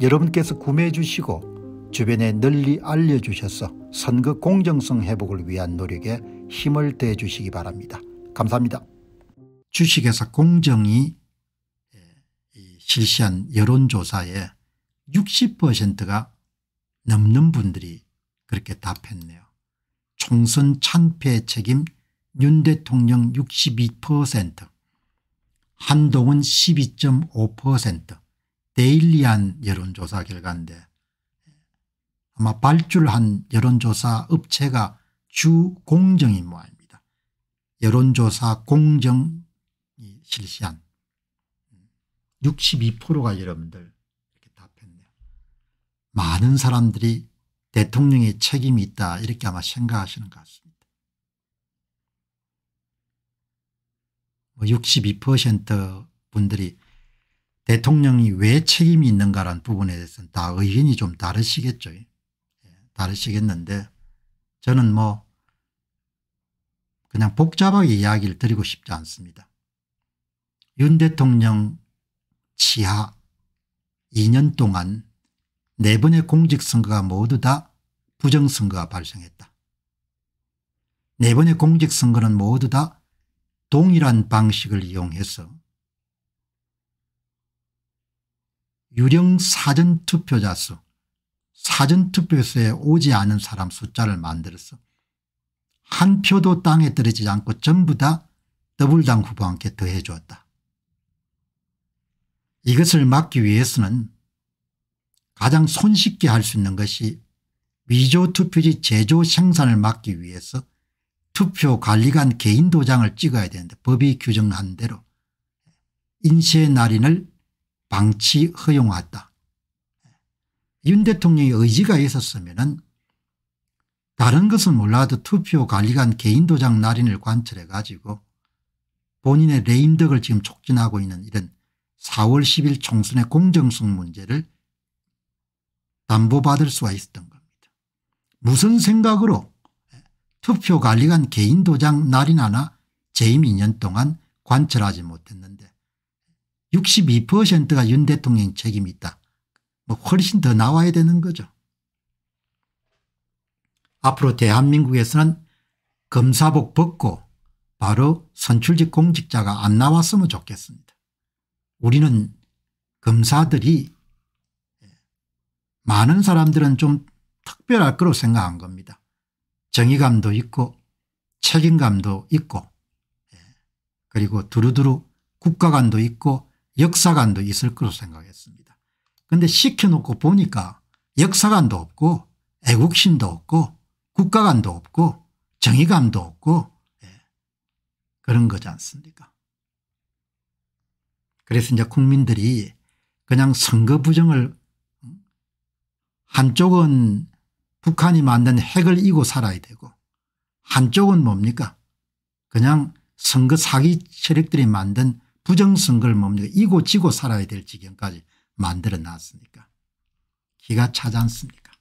여러분께서 구매해 주시고 주변에 널리 알려주셔서 선거 공정성 회복을 위한 노력에 힘을 더해 주시기 바랍니다. 감사합니다. 주식회사 공정이 실시한 여론조사에 60%가 넘는 분들이 그렇게 답했네요. 총선 참패 책임 윤 대통령 62%, 한동훈 12.5%, 데일리한 여론조사 결과인데, 아마 발주한 여론조사 업체가 주 공정인 모양입니다. 여론조사 공정이 실시한 62%가 여러분들 이렇게 답했네요. 많은 사람들이 대통령의 책임이 있다 이렇게 아마 생각하시는 것 같습니다. 62% 분들이 대통령이 왜 책임이 있는가라는 부분에 대해서는 다 의견이 좀 다르시겠죠. 다르시겠는데 저는 뭐 그냥 복잡하게 이야기를 드리고 싶지 않습니다. 윤 대통령 치하 2년 동안 4번의 공직선거가 모두 다 부정선거가 발생했다. 4번의 공직선거는 모두 다 동일한 방식을 이용해서 유령 사전투표자 수, 사전투표소에 오지 않은 사람 숫자를 만들어서 한 표도 땅에 떨어지지 않고 전부 다 더불당 후보와 함께 더해 주었다. 이것을 막기 위해서는 가장 손쉽게 할 수 있는 것이 위조투표지 제조 생산을 막기 위해서 투표관리관 개인 도장을 찍어야 되는데 법이 규정한 대로 인쇄 날인을 방치 허용하다. 윤 대통령의 의지가 있었으면 다른 것은 몰라도 투표관리관 개인도장 날인을 관철해 가지고 본인의 레임덕을 지금 촉진하고 있는 이런 4월 10일 총선의 공정성 문제를 담보받을 수가 있었던 겁니다. 무슨 생각으로 투표관리관 개인도장 날인 하나 재임 2년 동안 관철하지 못했는데 62%가 윤 대통령 책임이 있다. 뭐 훨씬 더 나와야 되는 거죠. 앞으로 대한민국에서는 검사복 벗고 바로 선출직 공직자가 안 나왔으면 좋겠습니다. 우리는 검사들이 많은 사람들은 좀 특별할 거로 생각한 겁니다. 정의감도 있고 책임감도 있고 그리고 두루두루 국가관도 있고 역사관도 있을 거로 생각했습니다. 그런데 시켜놓고 보니까 역사관도 없고 애국심도 없고 국가관도 없고 정의감도 없고 그런 거지 않습니까? 그래서 이제 국민들이 그냥 선거 부정을 한쪽은 북한이 만든 핵을 이고 살아야 되고 한쪽은 뭡니까? 그냥 선거 사기 세력들이 만든 부정선거를 뭡니까? 이고 지고 살아야 될 지경까지 만들어 놨으니까 기가 차지 않습니까?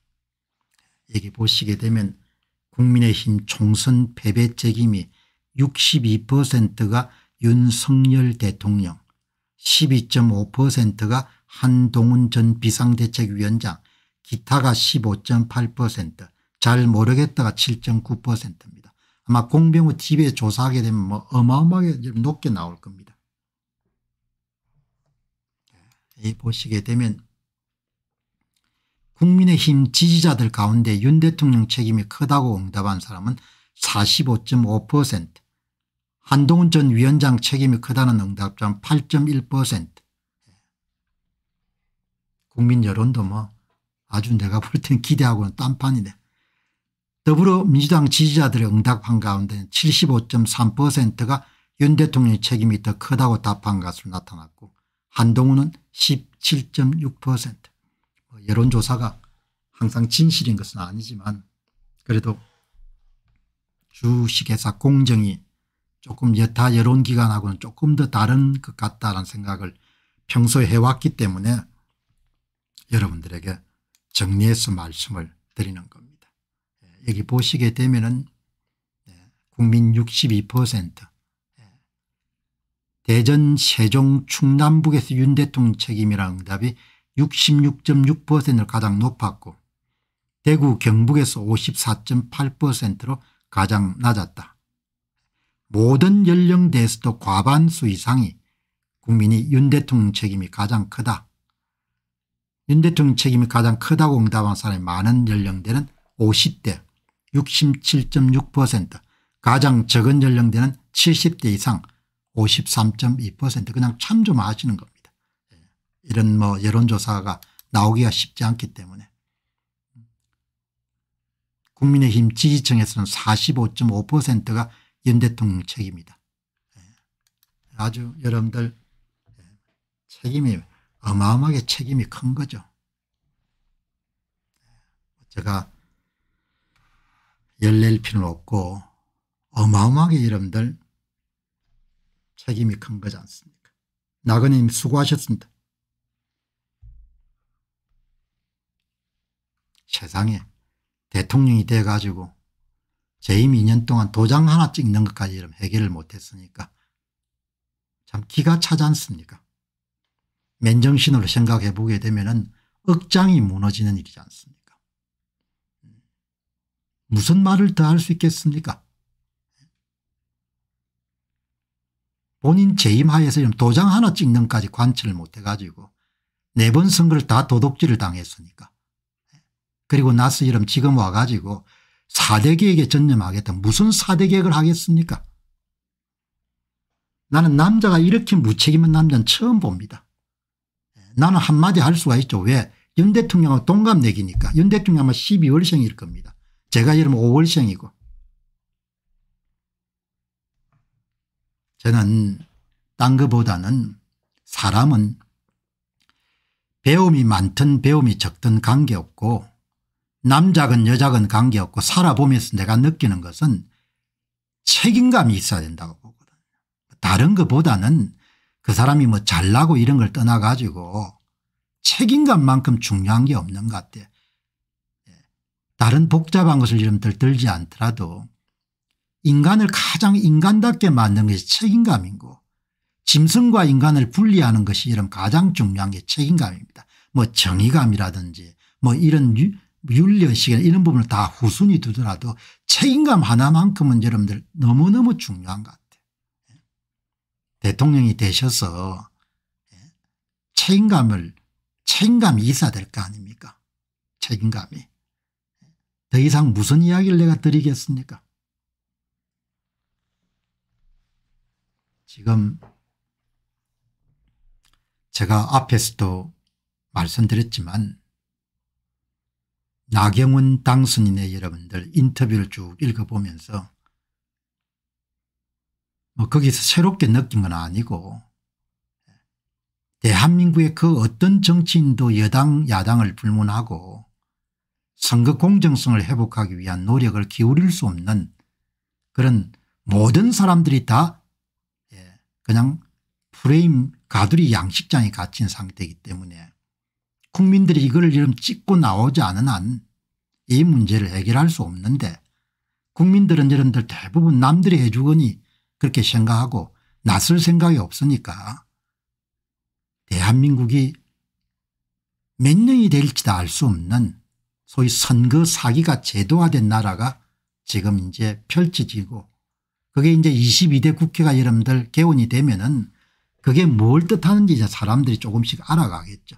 여기 보시게 되면 국민의힘 총선 패배 책임이 62%가 윤석열 대통령, 12.5%가 한동훈 전 비상대책위원장, 기타가 15.8%, 잘 모르겠다가 7.9%입니다. 아마 공병호 TV에 조사하게 되면 뭐 어마어마하게 높게 나올 겁니다. 보시게 되면 국민의힘 지지자들 가운데 윤 대통령 책임이 크다고 응답한 사람은 45.5%, 한동훈 전 위원장 책임이 크다는 응답자는 8.1%. 국민 여론도 뭐 아주 내가 볼 때는 기대하고는 딴판이네. 더불어민주당 지지자들의 응답한 가운데는 75.3%가 윤 대통령 책임이 더 크다고 답한 것으로 나타났고 한동훈은 17.6%, 여론조사가 항상 진실인 것은 아니지만 그래도 주식회사 공정이 조금 여타 여론기관하고는 조금 더 다른 것 같다라는 생각을 평소에 해왔기 때문에 여러분들에게 정리해서 말씀을 드리는 겁니다. 여기 보시게 되면은 국민 62%, 대전, 세종, 충남북에서 윤 대통령 책임이라는 응답이 66.6%로 가장 높았고 대구, 경북에서 54.8%로 가장 낮았다. 모든 연령대에서도 과반수 이상이 국민이 윤 대통령 책임이 가장 크다. 윤 대통령 책임이 가장 크다고 응답한 사람이 많은 연령대는 50대 67.6%, 가장 적은 연령대는 70대 이상 53.2%. 그냥 참 좀 아시는 겁니다. 이런 여론조사가 나오기가 쉽지 않기 때문에. 국민의힘 지지층에서는 45.5%가 윤 대통령 책임이다. 아주 여러분들 책임이 어마어마하게 책임이 큰 거죠. 제가 열낼 필요는 없고 어마어마하게 여러분들 책임이 큰 거지 않습니까? 나그네님 수고하셨습니다. 세상에 대통령이 돼가지고 재임 2년 동안 도장 하나 찍는 것까지 해결을 못했으니까 참 기가 차지 않습니까? 맨정신으로 생각해 보게 되면은 억장이 무너지는 일이지 않습니까? 무슨 말을 더 할 수 있겠습니까? 본인 재임하에서 도장 하나 찍는 것까지 관철을 못해가지고 4번 선거를 다 도둑질을 당했으니까. 그리고 나서 지금 와가지고 4대 계획에 전념하겠다. 무슨 4대 계획을 하겠습니까? 나는 남자가 이렇게 무책임한 남자는 처음 봅니다. 나는 한마디 할 수가 있죠. 왜? 윤 대통령하고 동갑내기니까. 윤 대통령 아마 12월생일 겁니다. 제가 5월생이고. 저는 딴 것보다는 사람은 배움이 많든 배움이 적든 관계없고 남자건 여자건 관계없고 살아보면서 내가 느끼는 것은 책임감이 있어야 된다고 보거든요. 다른 것보다는 그 사람이 잘나고 이런 걸 떠나가지고 책임감만큼 중요한 게 없는 것 같아요. 다른 복잡한 것을 들지 않더라도 인간을 가장 인간답게 만드는 것이 책임감이고 짐승과 인간을 분리하는 것이 가장 중요한 게 책임감입니다. 정의감이라든지 이런 윤리의식이나 이런 부분을 다 후순위 두더라도 책임감 하나만큼은 여러분들 너무너무 중요한 것 같아요. 대통령이 되셔서 책임감이 있어야 될 거 아닙니까? 책임감이. 더 이상 무슨 이야기를 내가 드리겠습니까? 지금 제가 앞에서도 말씀드렸지만 나경원 당선인의 여러분들 인터뷰를 쭉 읽어보면서 거기서 새롭게 느낀 건 아니고 대한민국의 그 어떤 정치인도 여당 야당을 불문하고 선거 공정성을 회복하기 위한 노력을 기울일 수 없는 그런 모든 사람들이 다 그냥 프레임 가두리 양식장에 갇힌 상태이기 때문에 국민들이 이걸 찍고 나오지 않은 한 이 문제를 해결할 수 없는데 국민들은 여러분들 대부분 남들이 해주거니 그렇게 생각하고 나설 생각이 없으니까 대한민국이 몇 년이 될지도 알 수 없는 소위 선거 사기가 제도화된 나라가 지금 펼쳐지고 그게 22대 국회가 여러분들 개원이 되면은 그게 뭘 뜻하는지 사람들이 조금씩 알아가겠죠.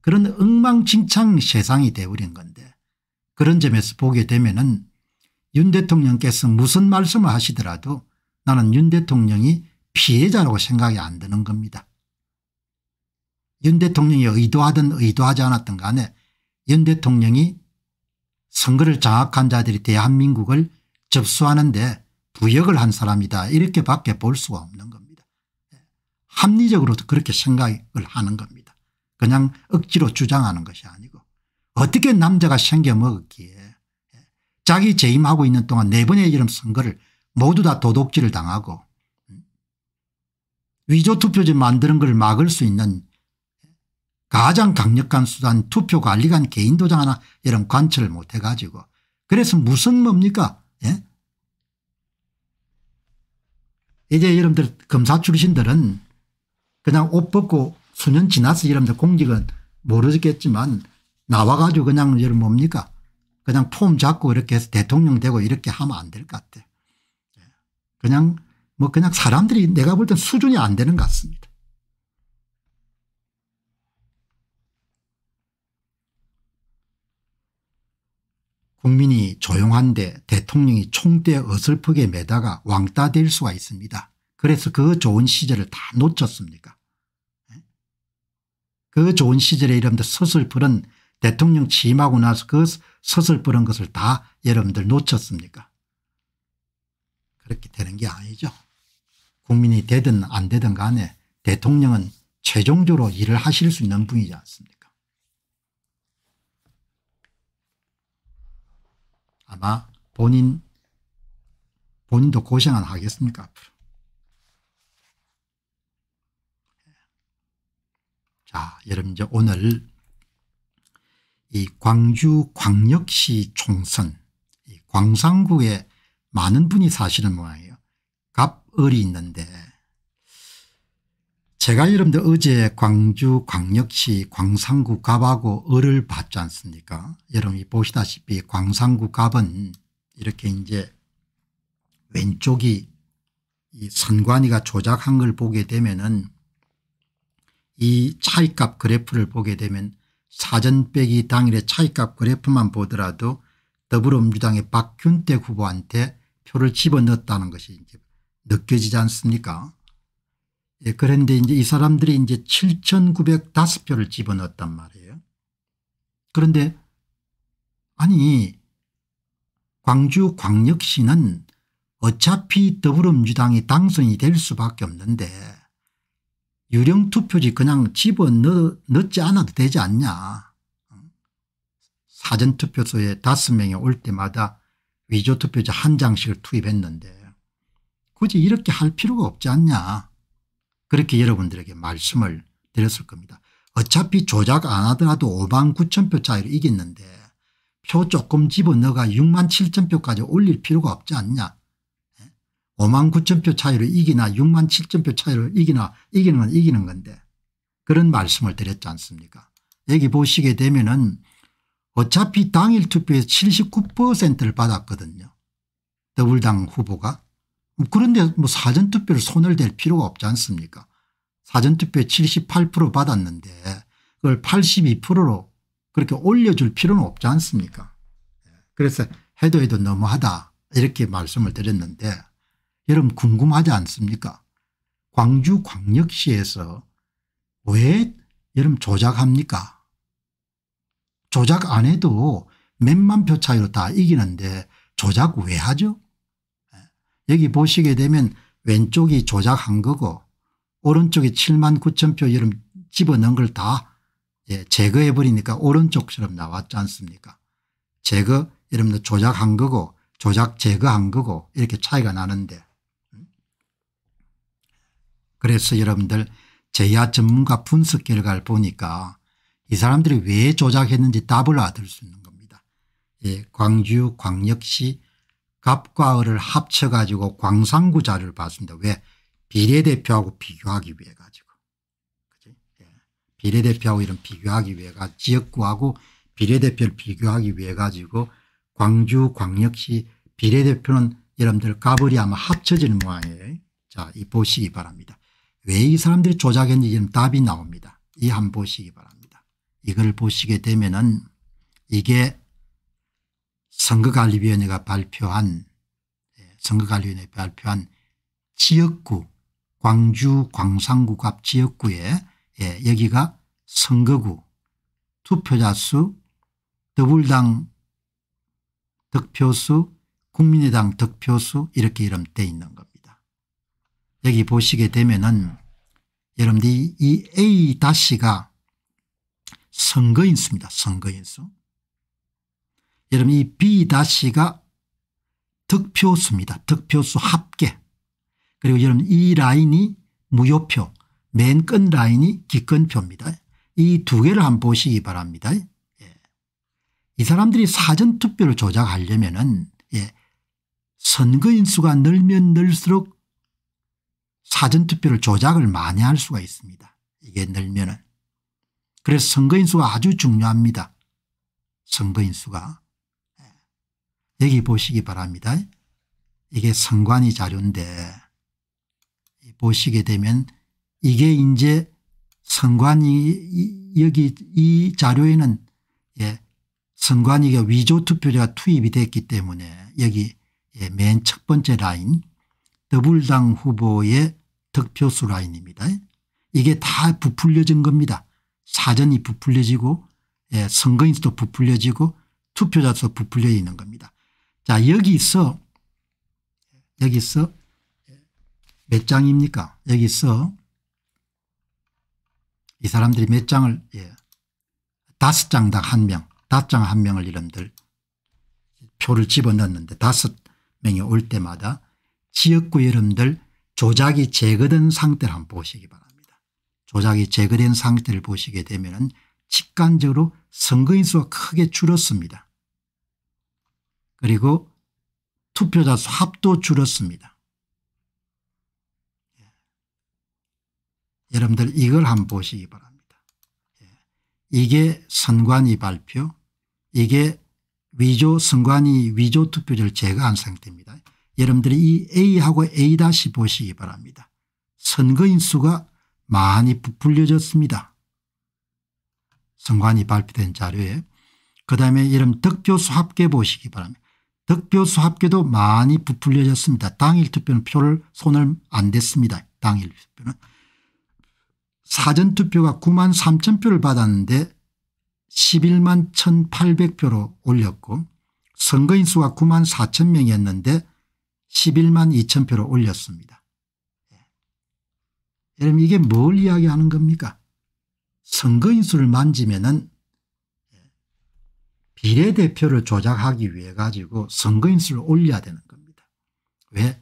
그런 엉망진창 세상이 되어버린 건데 그런 점에서 보게 되면은 윤 대통령께서 무슨 말씀을 하시더라도 나는 윤 대통령이 피해자라고 생각이 안 드는 겁니다. 윤 대통령이 의도하든 의도하지 않았든 간에 윤 대통령이 선거를 장악한 자들이 대한민국을 접수하는데 부역을 한 사람이다 이렇게 밖에 볼 수가 없는 겁니다. 합리적으로도 그렇게 생각을 하는 겁니다. 그냥 억지로 주장하는 것이 아니고 어떻게 남자가 생겨먹었기에 자기 재임하고 있는 동안 4번의 이름 선거를 모두 다 도둑질을 당하고 위조 투표지 만드는 걸 막을 수 있는 가장 강력한 수단 투표관리관 개인도장 하나 이런 관철을 못해 가지고 그래서 무슨 뭡니까? 예? 이제 여러분들 검사 출신들은 그냥 옷 벗고 수년 지나서 여러분들 공직은 모르겠지만 나와 가지고 그냥 여러분 뭡니까? 그냥 폼 잡고 이렇게 해서 대통령 되고 이렇게 하면 안 될 것 같아. 그냥 뭐 그냥 사람들이 내가 볼 땐 수준이 안 되는 것 같습니다. 국민이 조용한데 대통령이 총대에 어설프게 매다가 왕따 될 수가 있습니다. 그래서 그 좋은 시절을 다 놓쳤습니까? 그 좋은 시절에 여러분들 서슬프는 대통령 취임하고 나서 그 서슬프는 것을 다 여러분들 놓쳤습니까? 그렇게 되는 게 아니죠. 국민이 되든 안 되든 간에 대통령은 최종적으로 일을 하실 수 있는 분이지 않습니까? 아마 본인도 고생은 하겠습니까 앞으로. 자, 여러분 이제 오늘 이 광주 광역시 총선 이 광산구에 많은 분이 사시는 모양이에요. 갑을이 있는데 제가 여러분들 어제 광주 광역시 광산구 갑하고 을을 봤지 않습니까? 여러분이 보시다시피 광산구 갑은 이렇게 이제 왼쪽이 이 선관위가 조작한 걸 보게 되면은 이 차이값 그래프를 보게 되면 사전 빼기 당일의 차이값 그래프만 보더라도 더불어민주당의 박균택 후보한테 표를 집어넣었다는 것이 이제 느껴지지 않습니까? 예, 그런데 이제 이 사람들이 이제 7,905표를 집어넣었단 말이에요. 그런데 아니 광주 광역시는 어차피 더불어민주당이 당선이 될 수밖에 없는데 유령 투표지 그냥 집어넣지 않아도 되지 않냐. 사전투표소에 5명이 올 때마다 위조투표지 한 장씩을 투입했는데 굳이 이렇게 할 필요가 없지 않냐. 그렇게 여러분들에게 말씀을 드렸을 겁니다. 어차피 조작 안 하더라도 59,000표 차이로 이겼는데 표 조금 집어넣어가 67,000표까지 올릴 필요가 없지 않냐. 59,000표 차이로 이기나 67,000표 차이로 이기나 이기는 건 이기는 건데 그런 말씀을 드렸지 않습니까. 여기 보시게 되면은 어차피 당일 투표에서 79%를 받았거든요. 더불당 후보가. 그런데 뭐 사전투표를 손을 댈 필요가 없지 않습니까? 사전투표에 78% 받았는데 그걸 82%로 그렇게 올려줄 필요는 없지 않습니까? 그래서 해도 너무하다 이렇게 말씀을 드렸는데 여러분 궁금하지 않습니까? 광주 광역시에서 왜 여러분 조작합니까? 조작 안 해도 몇만 표 차이로 다 이기는데 조작 왜 하죠? 여기 보시게 되면 왼쪽이 조작한 거고 오른쪽이 79,000표 여러분 집어넣은 걸 다 예, 제거해 버리니까 오른쪽처럼 나왔지 않습니까? 제거 여러분들 조작한 거고 조작 제거한 거고 이렇게 차이가 나는데 그래서 여러분들 재야 전문가 분석 결과를 보니까 이 사람들이 왜 조작했는지 답을 얻을 수 있는 겁니다. 예, 광주 광역시 갑과 을을 합쳐가지고 광산구 자료를 봤습니다. 왜? 비례대표하고 비교하기 위해 가지고. 그치? 예. 비례대표하고 이런 비교하기 위해 가지고 지역구하고 비례대표를 비교하기 위해 가지고 광주 광역시 비례대표는 여러분들 갑을이 아마 합쳐지는 모양이에요. 자, 이 보시기 바랍니다. 왜 이 사람들이 조작했는지 지금 답이 나옵니다. 이 한번 보시기 바랍니다. 이걸 보시게 되면은 이게 선거관리위원회가 발표한 지역구 광주 광산구 갑 지역구에 예, 여기가 선거구 투표자 수 더불당 득표수 국민의당 득표수 이렇게 이름 돼 있는 겁니다. 여기 보시게 되면은 여러분들이 이 A-가 선거인수입니다. 선거인수. 여러분 이 B-가 득표수입니다. 득표수 합계. 그리고 여러분 이 라인이 무효표, 맨 끝 라인이 기권표입니다. 이 두 개를 한번 보시기 바랍니다. 예. 이 사람들이 사전투표를 조작하려면은 예. 선거인 수가 늘면 늘수록 사전투표를 조작을 많이 할 수가 있습니다. 이게 늘면은. 그래서 선거인 수가 아주 중요합니다. 선거인 수가. 예. 여기 보시기 바랍니다. 이게 선관위 자료인데 보시게 되면 이게 이제 선관위 여기 이 자료에는 예, 선관위가 위조 투표자가 투입이 됐기 때문에 여기 예, 맨 첫 번째 라인 더불당 후보의 득표수 라인입니다. 이게 다 부풀려진 겁니다. 사전이 부풀려지고 예, 선거인수도 부풀려지고 투표자 수도 부풀려 있는 겁니다. 자 여기서 몇 장입니까? 여기서 이 사람들이 몇 장을 예, 5장당 1명 5장 1명을 이름들 표를 집어넣었는데 5명이 올 때마다 지역구 이름들 조작이 제거된 상태를 한번 보시기 바랍니다. 조작이 제거된 상태를 보시게 되면 직관적으로 선거인수가 크게 줄었습니다. 그리고 투표자 수 합도 줄었습니다. 여러분들 이걸 한번 보시기 바랍니다. 이게 선관위 발표, 이게 위조 선관위 위조 투표자를 제거한 상태입니다. 여러분들이 이 A하고 A 다시 보시기 바랍니다. 선거인 수가 많이 부풀려졌습니다. 선관위 발표된 자료에 그다음에 여러분 득표수 합계 보시기 바랍니다. 득표수 합계도 많이 부풀려졌습니다. 당일 투표는 표를 손을 안 댔습니다. 당일 투표는. 사전투표가 93,000표를 받았는데 111,800표로 올렸고 선거인수가 94,000명이었는데 112,000표로 올렸습니다. 여러분 이게 뭘 이야기하는 겁니까? 선거인수를 만지면은 비례대표를 조작하기 위해 가지고 선거인수를 올려야 되는 겁니다. 왜?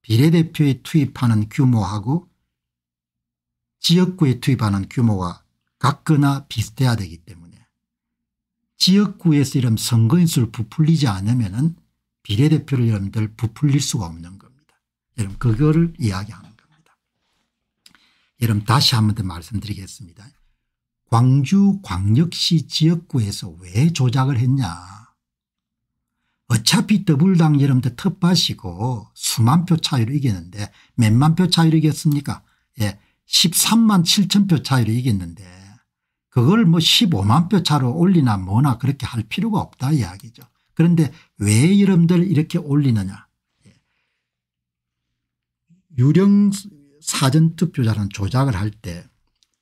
비례대표에 투입하는 규모하고 지역구에 투입하는 규모가 같거나 비슷해야 되기 때문에 지역구에서 이런 선거인수를 부풀리지 않으면은 비례대표를 여러분들 부풀릴 수가 없는 겁니다. 여러분 그거를 이야기하는 겁니다. 여러분 다시 한 번 더 말씀드리겠습니다. 광주광역시 지역구에서 왜 조작을 했냐. 어차피 더불당 여러분들 텃밭이고 수만 표 차이로 이겼는데 몇만 표 차이로 이겼습니까? 예. 137,000표 차이로 이겼는데 그걸 뭐 150,000표 차로 올리나 뭐나 그렇게 할 필요가 없다 이야기죠. 그런데 왜 여러분들 이렇게 올리느냐. 유령 사전투표자는 조작을 할 때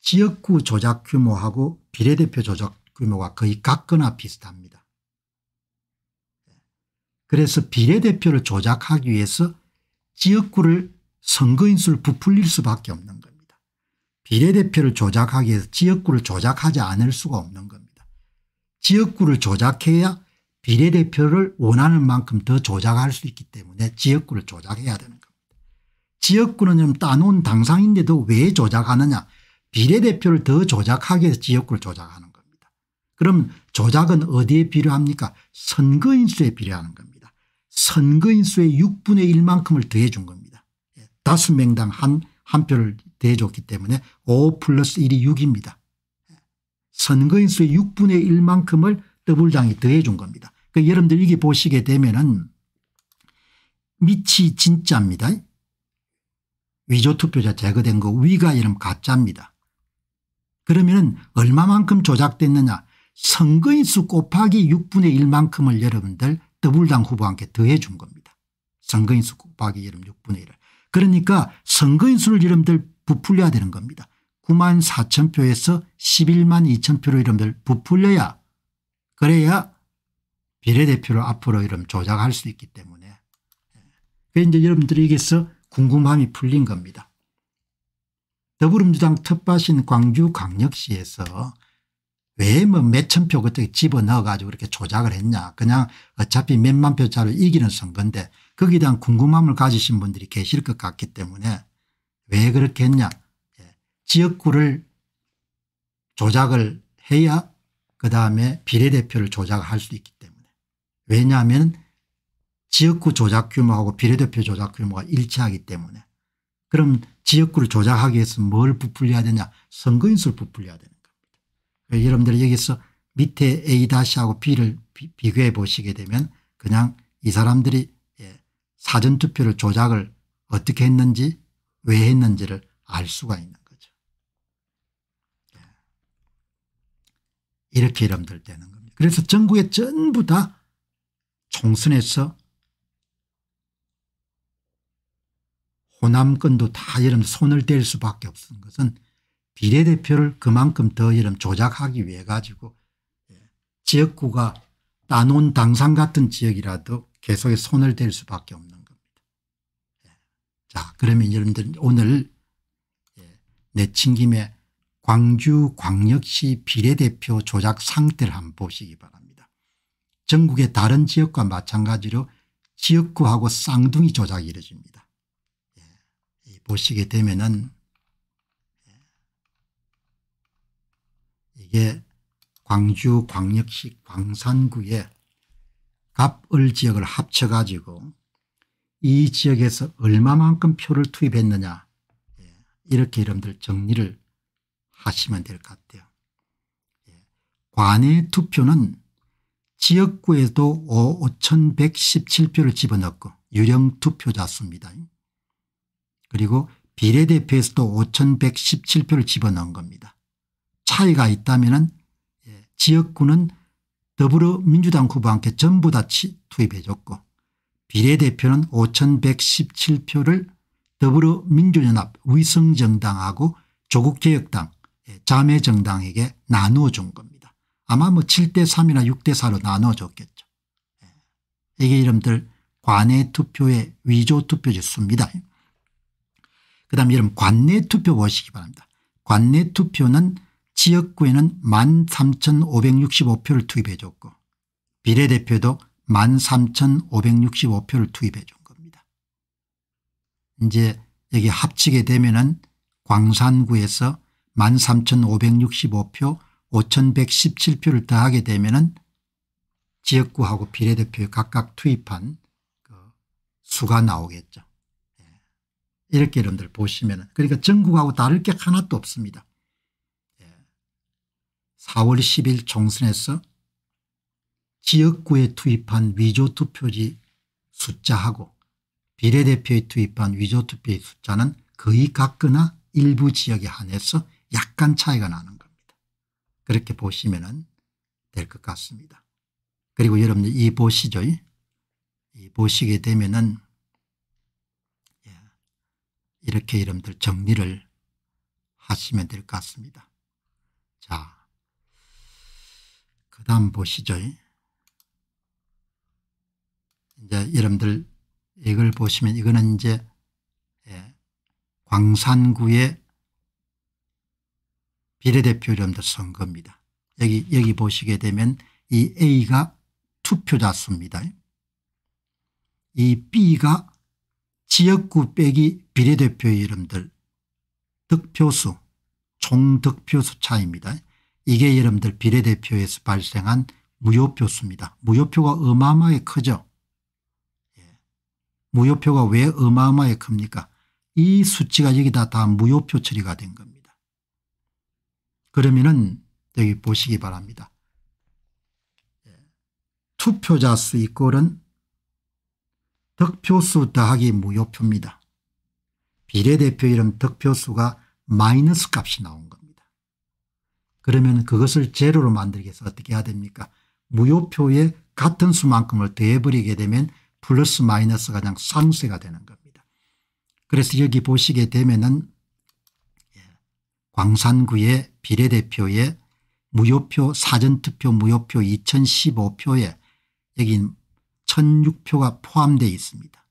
지역구 조작 규모하고 비례대표 조작 규모가 거의 같거나 비슷합니다. 그래서 비례대표를 조작하기 위해서 지역구를 선거인수를 부풀릴 수밖에 없는 겁니다. 비례대표를 조작하기 위해서 지역구를 조작하지 않을 수가 없는 겁니다. 지역구를 조작해야 비례대표를 원하는 만큼 더 조작할 수 있기 때문에 지역구를 조작해야 되는 겁니다. 지역구는 좀 따놓은 당상인데도 왜 조작하느냐. 비례대표를 더 조작하기 위해서 지역구를 조작하는 겁니다. 그럼 조작은 어디에 필요합니까? 선거인수에 필요한 겁니다. 선거인수의 6분의 1만큼을 더해 준 겁니다. 5명당 한 표를 대해줬기 때문에 5+1이 6입니다. 선거인수의 6분의 1만큼을 더불당이 더해준 겁니다. 그러니까 여러분들 이게 보시게 되면은 밑이 진짜입니다. 위조투표자 제거된 거 위가 이름 가짜입니다. 그러면은 얼마만큼 조작됐느냐. 선거인수 곱하기 6분의 1만큼을 여러분들 더불당 후보한테 더해준 겁니다. 선거인수 곱하기 여러분 6분의 1을. 그러니까 선거인수를 여러분들 부풀려야 되는 겁니다. 94,000표에서 112,000표로 여러분들 부풀려야 그래야 비례대표를 앞으로 이런 조작할 수 있기 때문에 그래서 이제 여러분들에게서 궁금함이 풀린 겁니다. 더불어민주당 텃밭인 광주광역시에서 왜 뭐 몇천 표 그때 집어넣어 가지고 이렇게 조작을 했냐. 그냥 어차피 몇만 표 차로 이기는 선거인데 거기에 대한 궁금함을 가지신 분들이 계실 것 같기 때문에 왜 그렇게 했냐. 지역구를 조작을 해야 그다음에 비례대표를 조작할 수 있기 때문에. 왜냐하면 지역구 조작 규모하고 비례대표 조작 규모가 일치하기 때문에. 그럼 지역구를 조작하기 위해서 뭘 부풀려야 되냐. 선거인수를 부풀려야 되는 겁니다. 여러분들 여기서 밑에 A-하고 B를 비교해 보시게 되면 그냥 이 사람들이 사전투표를 조작을 어떻게 했는지 왜 했는지를 알 수가 있는 거죠. 이렇게 여러분들 되는 겁니다. 그래서 전국에 전부 다 총선에서 호남권도 다 여러분 손을 댈 수밖에 없는 것은 비례대표를 그만큼 더 여러분 조작하기 위해 가지고 지역구가 따놓은 당상 같은 지역이라도 계속 손을 댈 수밖에 없는 겁니다. 자, 그러면 여러분들 오늘 내친김에 광주광역시 비례대표 조작 상태를 한번 보시기 바랍니다. 전국의 다른 지역과 마찬가지로 지역구하고 쌍둥이 조작이 이루어집니다. 보시게 되면은 이게 광주광역시 광산구에 갑을 지역을 합쳐가지고 이 지역에서 얼마만큼 표를 투입했느냐 이렇게 여러분들 정리를 하시면 될 것 같아요. 관외 투표는 지역구에도 5,117표를 집어넣고 유령 투표자 수입니다. 그리고 비례대표에서도 5,117표를 집어넣은 겁니다. 차이가 있다면 지역구는 더불어민주당 후보와 함께 전부 다 투입해 줬고 비례대표는 5,117표를 더불어민주연합 위성정당하고 조국개혁당 자매정당에게 나누어 준 겁니다. 아마 뭐 7대3이나 6대4로 나누어 줬겠죠. 이게 이름들 관내 투표의 위조 투표 지수입니다. 그다음에 여러분 관내 투표 보시기 바랍니다. 관내 투표는 지역구에는 13,565표를 투입해 줬고 비례대표도 13,565표를 투입해 준 겁니다. 이제 여기 합치게 되면은 광산구에서 13,565표 5,117표를 더하게 되면은 지역구하고 비례대표에 각각 투입한 그 수가 나오겠죠. 이렇게 여러분들 보시면은 그러니까 전국하고 다를 게 하나도 없습니다. 4월 10일 총선에서 지역구에 투입한 위조투표지 숫자하고 비례대표에 투입한 위조투표의 숫자는 거의 같거나 일부 지역에 한해서 약간 차이가 나는 겁니다. 그렇게 보시면 될 것 같습니다. 그리고 여러분들 이 보시죠. 이 보시게 되면은 이렇게 여러분들 정리를 하시면 될 것 같습니다. 자, 그 다음 보시죠. 이제 여러분들 이걸 보시면 이거는 이제 광산구의 비례대표 여러분들 선거입니다. 여기 보시게 되면 이 A가 투표자 수입니다. 이 B가 지역구 빼기 비례대표의 여러분들 득표수 총 득표수 차이입니다. 이게 여러분들 비례대표에서 발생한 무효표수입니다. 무효표가 어마어마하게 크죠. 무효표가 왜 어마어마하게 큽니까? 이 수치가 여기다 다 무효표 처리가 된 겁니다. 그러면은 여기 보시기 바랍니다. 투표자 수 이꼴은 득표수 더하기 무효표입니다. 비례대표 이름 득표수가 마이너스 값이 나온 겁니다. 그러면 그것을 제로로 만들기 위해서 어떻게 해야 됩니까? 무효표에 같은 수만큼을 더해버리게 되면 플러스 마이너스가 그냥 상쇄가 되는 겁니다. 그래서 여기 보시게 되면은 광산구의 비례대표의 무효표 사전투표 무효표 2015표에 여기 1,006표가 포함되어 있습니다.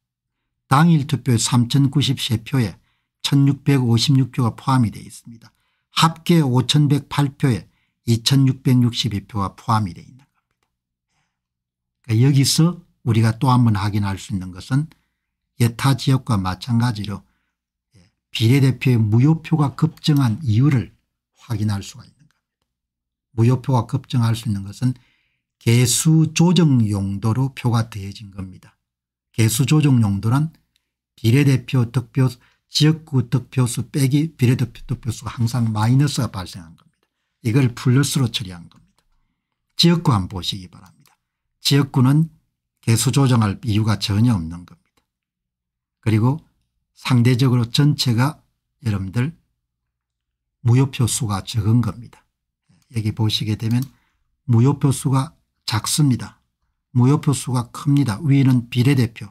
당일 투표에 3,093표에 1,656표가 포함이 되어 있습니다. 합계 5,108표에 2662표가 포함이 되어 있는 겁니다. 그러니까 여기서 우리가 또 한 번 확인할 수 있는 것은 예타 지역과 마찬가지로 비례대표의 무효표가 급증한 이유를 확인할 수가 있는 겁니다. 무효표가 급증할 수 있는 것은 개수 조정 용도로 표가 더해진 겁니다. 개수 조정 용도란 비례대표 득표, 지역구 득표수 빼기 비례대표 득표수가 항상 마이너스가 발생한 겁니다. 이걸 플러스로 처리한 겁니다. 지역구 한번 보시기 바랍니다. 지역구는 개수 조정할 이유가 전혀 없는 겁니다. 그리고 상대적으로 전체가 여러분들 무효표 수가 적은 겁니다. 여기 보시게 되면 무효표 수가 작습니다. 무효표 수가 큽니다. 위에는 비례대표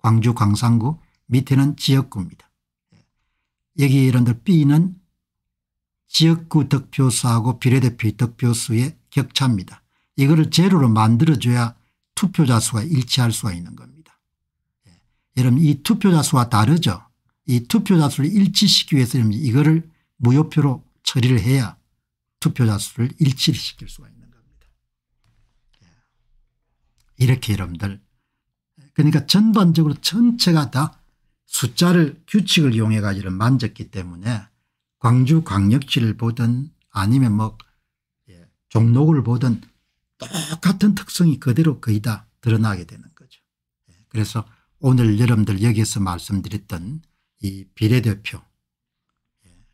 광주 광산구, 밑에는 지역구입니다. 여기 여러분들 B는 지역구 득표수하고 비례대표의 득표수의 격차입니다. 이거를 제로로 만들어줘야 투표자 수가 일치할 수가 있는 겁니다. 여러분 이 투표자 수와 다르죠. 이 투표자 수를 일치시키기 위해서 이거를 무효표로 처리를 해야 투표자 수를 일치시킬 수가 있는 겁니다. 이렇게 여러분들 그러니까 전반적으로 전체가 다 숫자를 규칙을 이용해 가지고 만졌기 때문에 광주광역시를 보든 아니면 뭐 종로구를 보든 똑같은 특성이 그대로 거의 다 드러나게 되는 거죠. 그래서 오늘 여러분들 여기에서 말씀드렸던 이 비례대표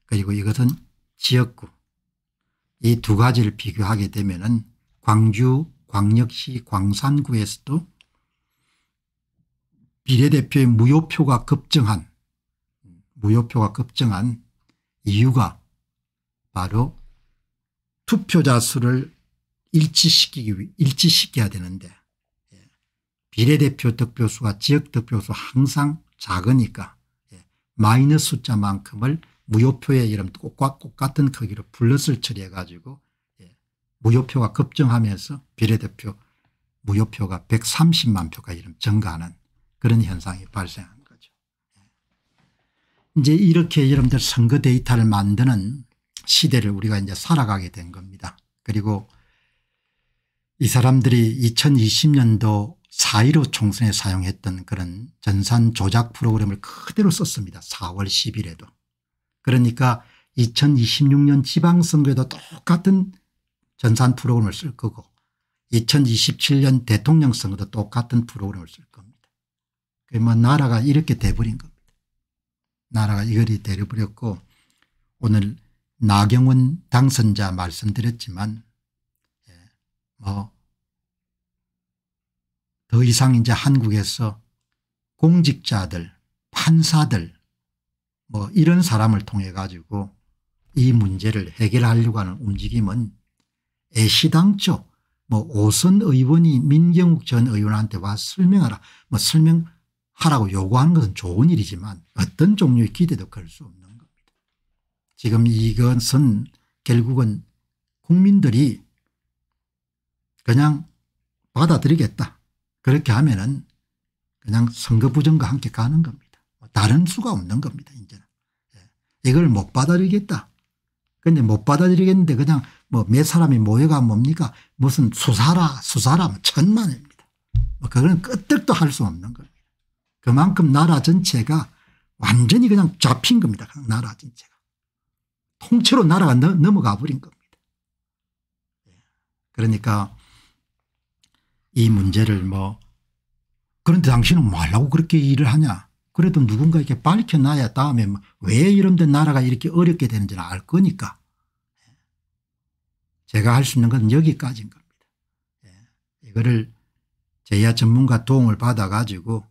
그리고 이것은 지역구 이 두 가지를 비교하게 되면은 광주광역시 광산구에서도 비례대표의 무효표가 급증한 이유가 바로 투표자 수를 일치시켜야 되는데 비례대표 득표수와 지역 득표수 항상 작으니까 마이너스 숫자만큼을 무효표에 여러분 똑 같은 크기로 플러스를 처리해 가지고 무효표가 급증하면서 비례대표 무효표가 130만 표가 이런 증가하는 그런 현상이 발생합니다. 이제 이렇게 여러분들 선거 데이터를 만드는 시대를 우리가 이제 살아가게 된 겁니다. 그리고 이 사람들이 2020년도 4.15 총선에 사용했던 그런 전산 조작 프로그램을 그대로 썼습니다. 4월 10일에도. 그러니까 2026년 지방선거에도 똑같은 전산 프로그램을 쓸 거고 2027년 대통령 선거도 똑같은 프로그램을 쓸 겁니다. 그러면 나라가 이렇게 돼버린 겁니다. 나라가 이걸이 되어버렸고 오늘 나경원 당선자 말씀드렸지만 뭐 더 이상 이제 한국에서 공직자들, 판사들 뭐 이런 사람을 통해 가지고 이 문제를 해결하려고 하는 움직임은 애시당초 뭐 오선 의원이 민경욱 전 의원한테 와 설명하라 뭐 하라고 요구하는 것은 좋은 일이지만 어떤 종류의 기대도 걸 수 없는 겁니다. 지금 이것은 결국은 국민들이 그냥 받아들이겠다. 그렇게 하면은 그냥 선거 부정과 함께 가는 겁니다. 다른 수가 없는 겁니다. 이제는 이걸 못 받아들이겠다. 그런데 못 받아들이겠는데 그냥 뭐 몇 사람이 모여가 뭡니까? 무슨 수사라 천만입니다. 뭐 그건 끄떡도 할 수 없는 겁니다. 그만큼 나라 전체가 완전히 그냥 잡힌 겁니다. 나라 전체가. 통째로 나라가 넘어가 버린 겁니다. 그러니까 이 문제를 뭐 그런데 당신은 뭐 하려고 그렇게 일을 하냐. 그래도 누군가 이렇게 밝혀놔야 다음에 왜 이런데 나라가 이렇게 어렵게 되는지는 알 거니까. 제가 할 수 있는 건 여기까지인 겁니다. 이거를 제야 전문가 도움을 받아 가지고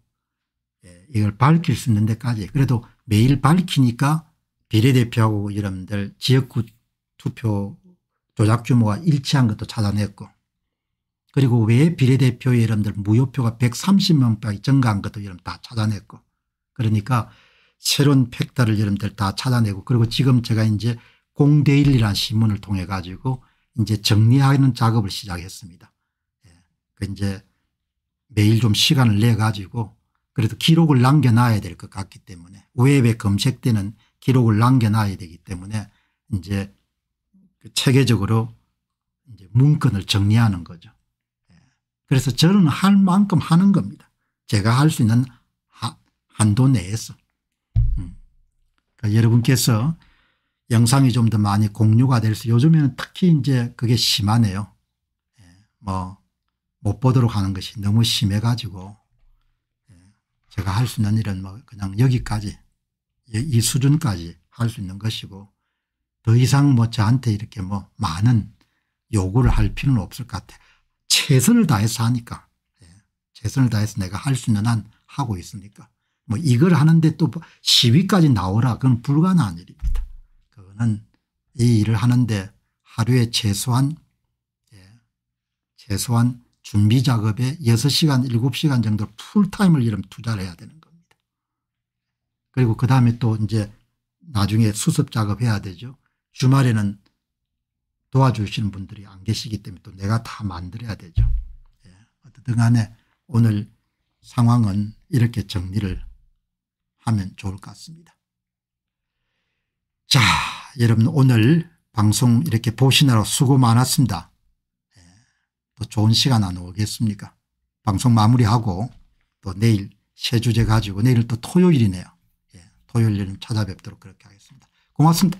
이걸 밝힐 수 있는 데까지 그래도 매일 밝히니까 비례대표하고 여러분들 지역구 투표 조작 규모가 일치한 것도 찾아냈고 그리고 왜 비례대표의 여러분들 무효표가 130만 표가 증가한 것도 여러분 다 찾아냈고 그러니까 새로운 팩트를 여러분들 다 찾아내고 그리고 지금 제가 이제 공대일이라는 신문을 통해 가지고 이제 정리하는 작업을 시작했습니다. 이제 매일 좀 시간을 내 가지고 그래도 기록을 남겨놔야 될 것 같기 때문에 웹에 검색되는 기록을 남겨놔야 되기 때문에 이제 체계적으로 이제 문건을 정리하는 거죠. 그래서 저는 할 만큼 하는 겁니다. 제가 할 수 있는 한도 내에서. 그러니까 여러분께서 영상이 좀 더 많이 공유가 될 수, 요즘에는 특히 이제 그게 심하네요. 뭐 못 보도록 하는 것이 너무 심해 가지고 제가 할 수 있는 일은 뭐 그냥 여기까지, 이 수준까지 할 수 있는 것이고, 더 이상 뭐 저한테 이렇게 뭐 많은 요구를 할 필요는 없을 것 같아요. 최선을 다해서 하니까. 최선을 다해서 내가 할 수 있는 한 하고 있으니까. 뭐 이걸 하는데 또 시위까지 나오라, 그건 불가능한 일입니다. 그거는 이 일을 하는데 하루에 최소한 준비 작업에 6시간, 7시간 정도 풀타임을 이름 투자를 해야 되는 겁니다. 그리고 그 다음에 또 이제 나중에 수습 작업해야 되죠. 주말에는 도와주시는 분들이 안 계시기 때문에 또 내가 다 만들어야 되죠. 어쨌든 간에 오늘 상황은 이렇게 정리를 하면 좋을 것 같습니다. 자, 여러분 오늘 방송 이렇게 보시느라 수고 많았습니다. 또 좋은 시간 안 오겠습니까? 방송 마무리하고 또 내일 새 주제 가지고, 내일은 또 토요일이네요. 토요일에는 찾아뵙도록 그렇게 하겠습니다. 고맙습니다.